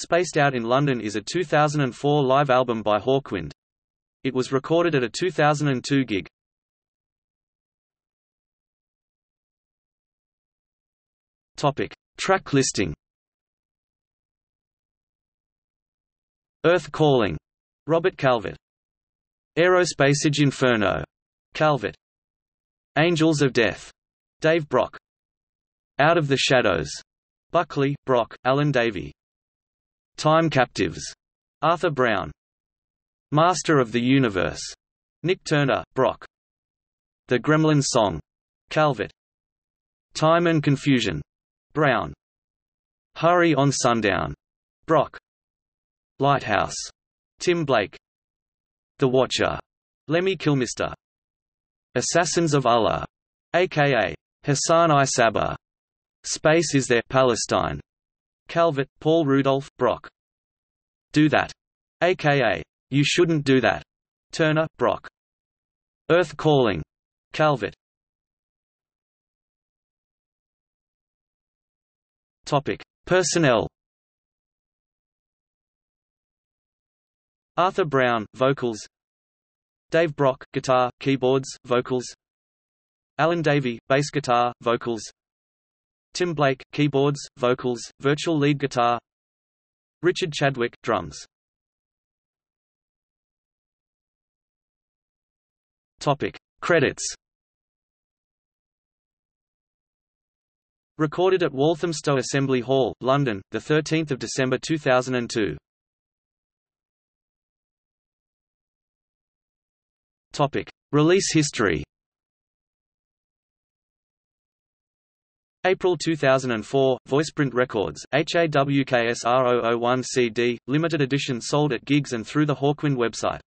Spaced Out in London is a 2004 live album by Hawkwind. It was recorded at a 2002 gig. Topic: Track listing. Earth Calling, Robert Calvert. Aerospaceage Inferno, Calvert. Angels of Death, Dave Brock. Out of the Shadows, Buckley, Brock, Alan Davey. Time Captives, Arthur Brown. Master of the Universe, Nick Turner, Brock. The Gremlin Song, Calvert. Time and Confusion, Brown. Hurry on Sundown, Brock. Lighthouse, Tim Blake. The Watcher, Lemmy Kilmister. Assassins of Allah, a.k.a. Hassan I Sabah. Space is Their Palestine, Calvert, Paul Rudolph, Brock. Do That, a.k.a. You Shouldn't Do That, Turner, Brock. Earth Calling, Calvert. Personnel. Arthur Brown, vocals. Dave Brock, guitar, keyboards, vocals. Alan Davey, bass guitar, vocals. Tim Blake, keyboards, vocals, virtual lead guitar. Richard Chadwick, drums. Topic: Credits. Recorded at Walthamstow Assembly Hall, London, the 13th of December 2002. Topic: Release history. April 2004, Voiceprint Records, HAWKSR001 CD, limited edition, sold at gigs and through the Hawkwind website.